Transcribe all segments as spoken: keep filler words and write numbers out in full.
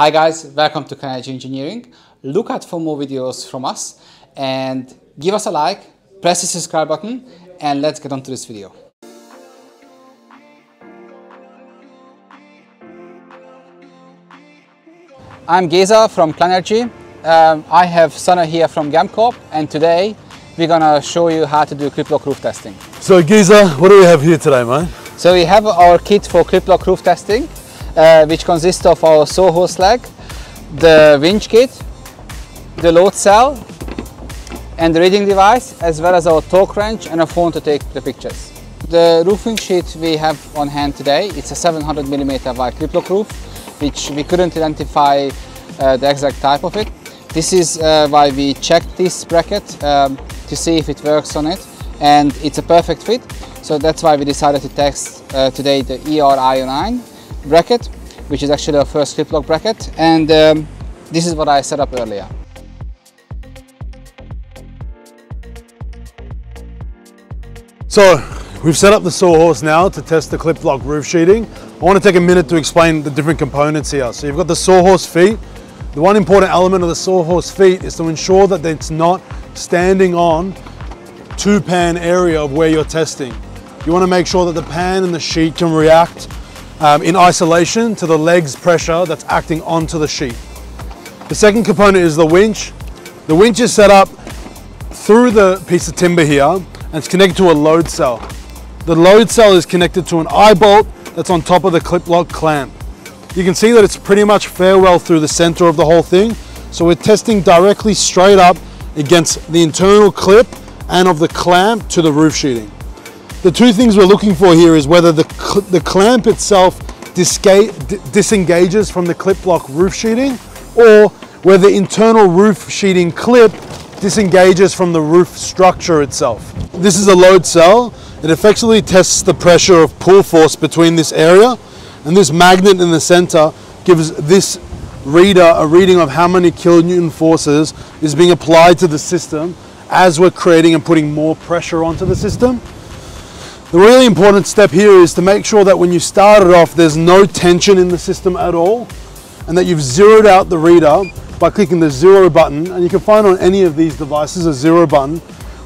Hi guys, welcome to Clenergy Engineering. Look out for more videos from us and give us a like, press the subscribe button, and let's get on to this video. I'm Geza from Clenergy. Um, I have Sana here from GAMCorp, and today we're gonna show you how to do Kliplok roof testing. So Geza, what do we have here today, man? So we have our kit for Kliplok roof testing, Uh, which consists of our Soho slag, the winch kit, the load cell and the reading device, as well as our torque wrench and a phone to take the pictures. The roofing sheet we have on hand today, it's a seven hundred millimeter wide Kliplok roof, which we couldn't identify uh, the exact type of it. This is uh, why we checked this bracket um, to see if it works on it, and it's a perfect fit. So that's why we decided to test uh, today the E R I one oh nine bracket, which is actually our first Kliplok bracket, and um, this is what I set up earlier. So we've set up the sawhorse now to test the Kliplok roof sheeting. I want to take a minute to explain the different components here. So you've got the sawhorse feet. The one important element of the sawhorse feet is to ensure that it's not standing on two pan area of where you're testing. You want to make sure that the pan and the sheet can react Um, in isolation to the leg's pressure that's acting onto the sheet. The second component is the winch. The winch is set up through the piece of timber here, and it's connected to a load cell. The load cell is connected to an eye bolt that's on top of the Kliplok clamp. You can see that it's pretty much fairwell through the center of the whole thing. So we're testing directly straight up against the internal clip and of the clamp to the roof sheeting. The two things we're looking for here is whether the, cl the clamp itself disengages from the Kliplok roof sheeting, or whether the internal roof sheeting clip disengages from the roof structure itself. This is a load cell. It effectively tests the pressure of pull force between this area, and this magnet in the center gives this reader a reading of how many kilonewton forces is being applied to the system as we're creating and putting more pressure onto the system. The really important step here is to make sure that when you start it off, there's no tension in the system at all, and that you've zeroed out the reader by clicking the zero button. And you can find on any of these devices a zero button,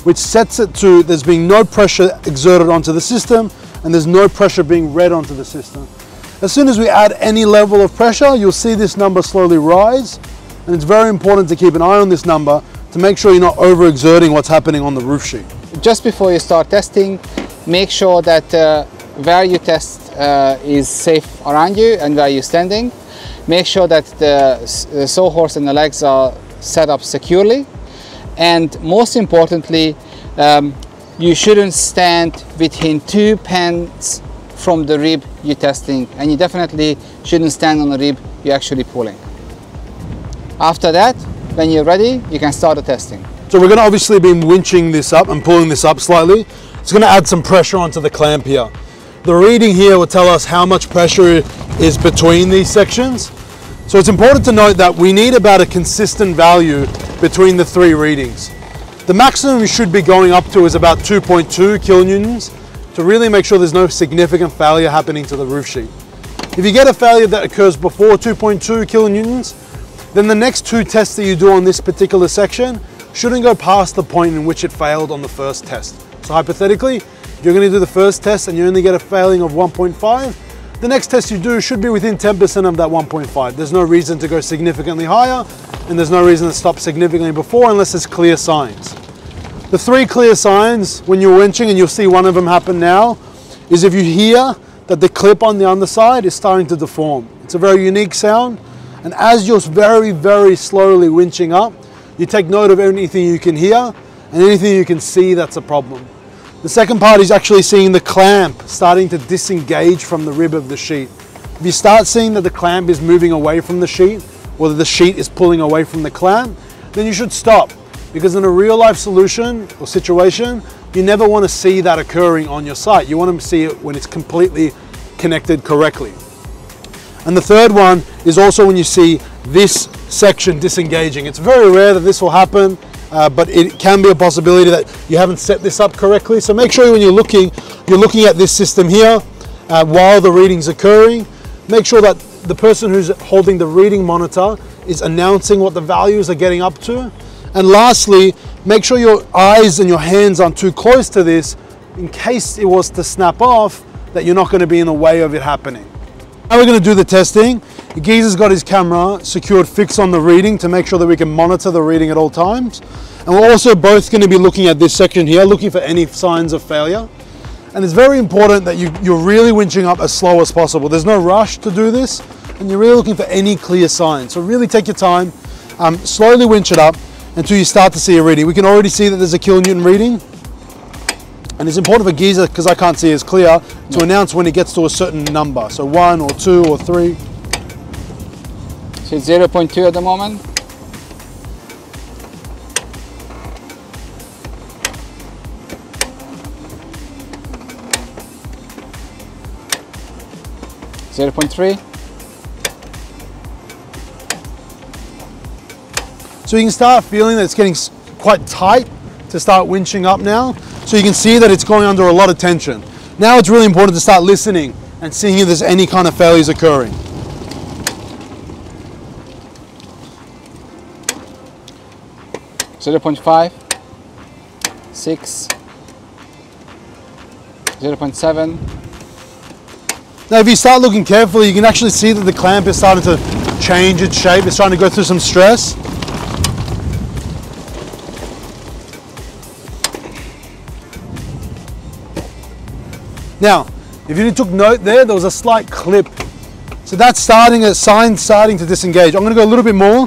which sets it to there's being no pressure exerted onto the system, and there's no pressure being read onto the system. As soon as we add any level of pressure, you'll see this number slowly rise, and it's very important to keep an eye on this number to make sure you're not overexerting what's happening on the roof sheet. Just before you start testing, make sure that uh, where you test uh, is safe around you and where you're standing. Make sure that the, the sawhorse and the legs are set up securely. And most importantly, um, you shouldn't stand within two pans from the rib you're testing. And you definitely shouldn't stand on the rib you're actually pulling. After that, when you're ready, you can start the testing. So we're going to obviously be winching this up and pulling this up slightly. It's going to add some pressure onto the clamp here. The reading here will tell us how much pressure is between these sections. So it's important to note that we need about a consistent value between the three readings. The maximum you should be going up to is about two point two kilonewtons to really make sure there's no significant failure happening to the roof sheet. If you get a failure that occurs before two point two kilonewtons, then the next two tests that you do on this particular section shouldn't go past the point in which it failed on the first test. So hypothetically, you're going to do the first test and you only get a failing of one point five. The next test you do should be within ten percent of that one point five. There's no reason to go significantly higher, and there's no reason to stop significantly before unless there's clear signs. The three clear signs when you're winching, and you'll see one of them happen now, is if you hear that the clip on the underside is starting to deform. It's a very unique sound, and as you're very, very slowly winching up, you take note of anything you can hear and anything you can see that's a problem. The second part is actually seeing the clamp starting to disengage from the rib of the sheet. If you start seeing that the clamp is moving away from the sheet, or that the sheet is pulling away from the clamp, then you should stop, because in a real life solution or situation, you never want to see that occurring on your site. You want to see it when it's completely connected correctly. And the third one is also when you see this section disengaging. It's very rare that this will happen, Uh, but it can be a possibility that you haven't set this up correctly. So make sure when you're looking, you're looking at this system here uh, while the reading's occurring. Make sure that the person who's holding the reading monitor is announcing what the values are getting up to. And lastly, make sure your eyes and your hands aren't too close to this in case it was to snap off, that you're not going to be in the way of it happening. Now we're going to do the testing. Giza's got his camera secured fixed on the reading to make sure that we can monitor the reading at all times. And we're also both going to be looking at this section here, looking for any signs of failure. And it's very important that you, you're really winching up as slow as possible. There's no rush to do this, and you're really looking for any clear sign. So really take your time, um, slowly winch it up until you start to see a reading. We can already see that there's a kilonewton reading. And it's important for Giza, because I can't see as clear, to announce when it gets to a certain number. So one or two or three. So it's zero point two at the moment. zero point three. So you can start feeling that it's getting quite tight to start winching up now. So you can see that it's going under a lot of tension. Now it's really important to start listening and seeing if there's any kind of failures occurring. zero point five, six, zero point seven. Now if you start looking carefully, you can actually see that the clamp is starting to change its shape. It's starting to go through some stress. Now, if you took note there, there was a slight clip. So that's starting, a sign starting to disengage. I'm gonna go a little bit more.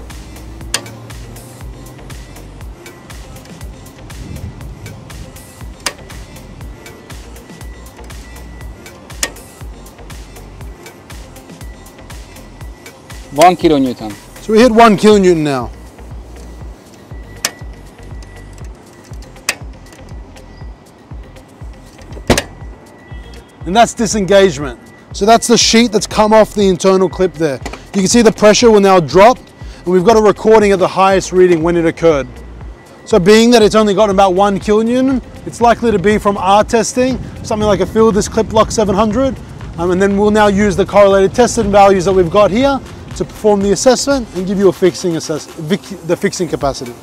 One kilonewton. So we hit one kilonewton now. And that's disengagement. So that's the sheet that's come off the internal clip there. You can see the pressure will now drop, and we've got a recording of the highest reading when it occurred. So being that it's only gotten about one kilonewton, it's likely to be from our testing, something like a Fielders Kliplok seven hundred, um, and then we'll now use the correlated tested values that we've got here to perform the assessment and give you a fixing assess the fixing capacity.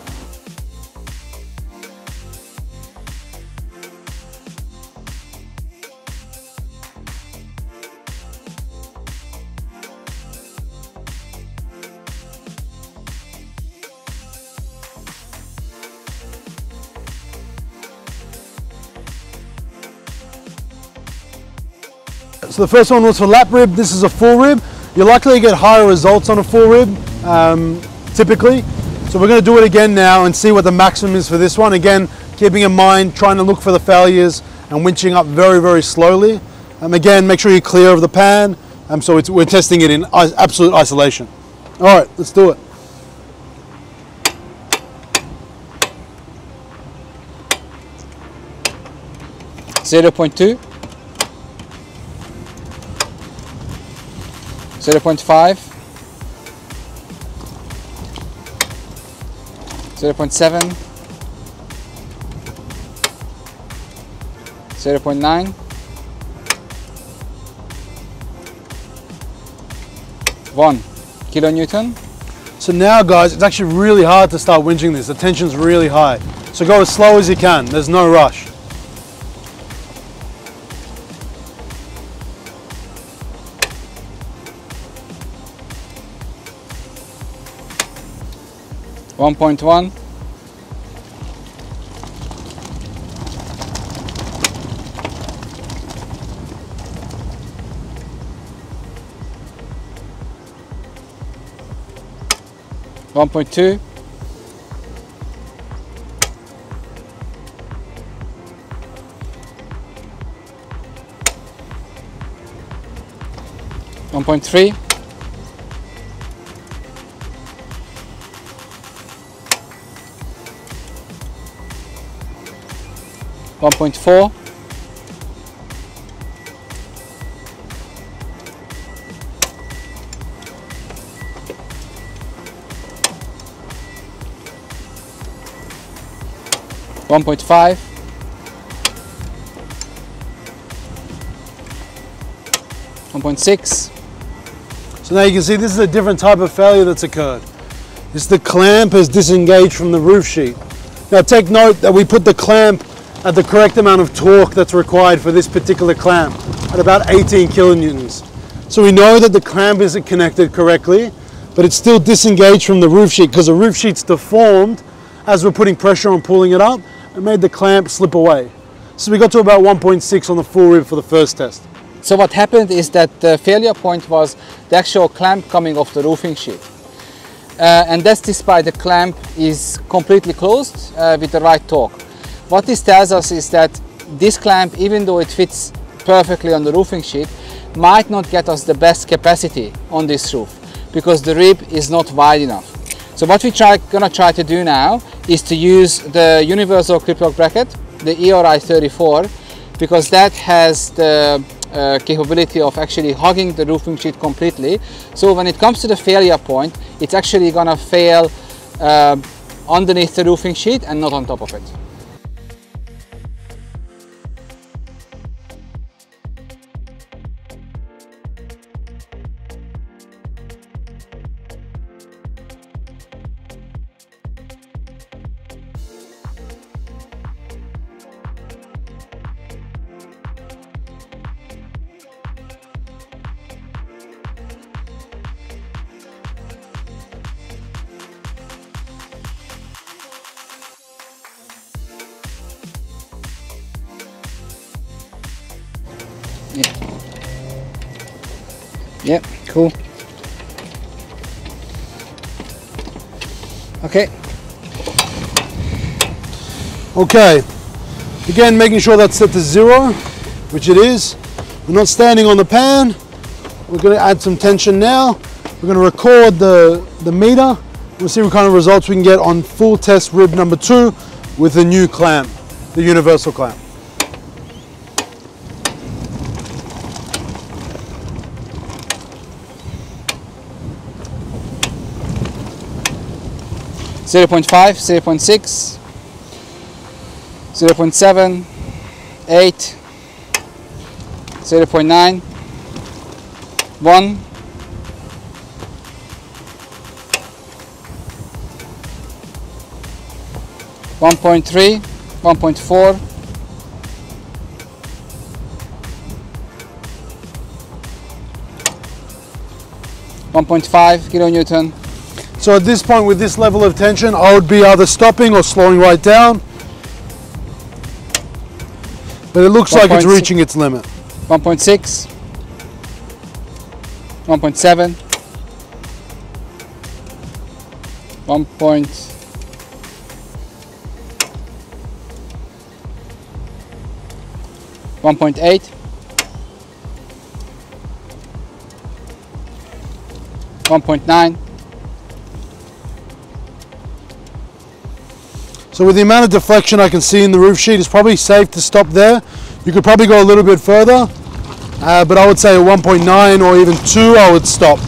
So the first one was for lap rib. This is a full rib. You're likely to get higher results on a full rib, um, typically. So we're going to do it again now and see what the maximum is for this one. Again, keeping in mind, trying to look for the failures and winching up very, very slowly. Um, again, make sure you're clear of the pan. Um, so it's, we're testing it in absolute isolation. All right, let's do it. zero point two. zero point five, zero point seven, zero point nine, one kilonewton. So now guys, it's actually really hard to start winching this. The tension's really high. So go as slow as you can. There's no rush. one point one, one point two, one point three. one point four, one point five, one point six. So now you can see this is a different type of failure that's occurred. It's the clamp has disengaged from the roof sheet. Now take note that we put the clamp at the correct amount of torque that's required for this particular clamp, at about eighteen kilonewtons. So we know that the clamp isn't connected correctly, but it's still disengaged from the roof sheet because the roof sheet's deformed as we're putting pressure on pulling it up and made the clamp slip away. So we got to about one point six on the full rib for the first test. So what happened is that the failure point was the actual clamp coming off the roofing sheet. Uh, and that's despite the clamp is completely closed uh, with the right torque. What this tells us is that this clamp, even though it fits perfectly on the roofing sheet, might not get us the best capacity on this roof because the rib is not wide enough. So what we're try, gonna try to do now is to use the universal Kliplok bracket, the E R I thirty-four, because that has the uh, capability of actually hugging the roofing sheet completely. So when it comes to the failure point, it's actually gonna fail uh, underneath the roofing sheet and not on top of it. Yeah. Yep, cool. Okay. Okay. Again, making sure that's set to zero, which it is. We're not standing on the pan. We're going to add some tension now. We're going to record the, the meter. We'll see what kind of results we can get on full test rib number two with the new clamp, the universal clamp. zero point five, zero point six, zero point seven, eight, zero point nine, one. one point three, one point four, one point five kilonewton. So at this point, with this level of tension, I would be either stopping or slowing right down. But it looks like it's reaching its limit. one point six, one point seven, one point eight, one point nine. So with the amount of deflection I can see in the roof sheet, it's probably safe to stop there. You could probably go a little bit further, uh, but I would say at one point nine or even two, I would stop.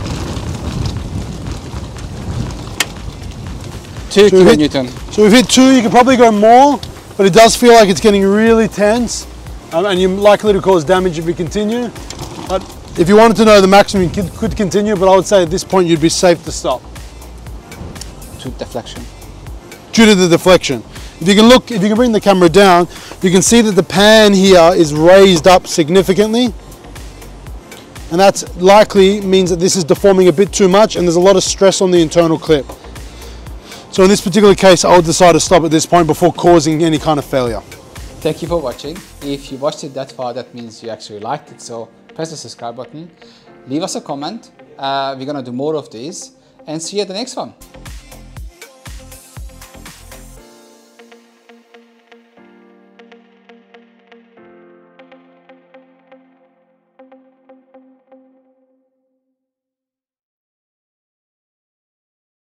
Two kilonewton. So we've hit two, you could probably go more, but it does feel like it's getting really tense, um, and you're likely to cause damage if we continue. But if you wanted to know the maximum, you could continue, but I would say at this point, you'd be safe to stop. Two deflection. Due to the deflection. If you can look, if you can bring the camera down, you can see that the pan here is raised up significantly. And that's likely means that this is deforming a bit too much and there's a lot of stress on the internal clip. So in this particular case, I would decide to stop at this point before causing any kind of failure. Thank you for watching. If you watched it that far, that means you actually liked it. So press the subscribe button, leave us a comment. Uh, we're gonna do more of these and see you at the next one.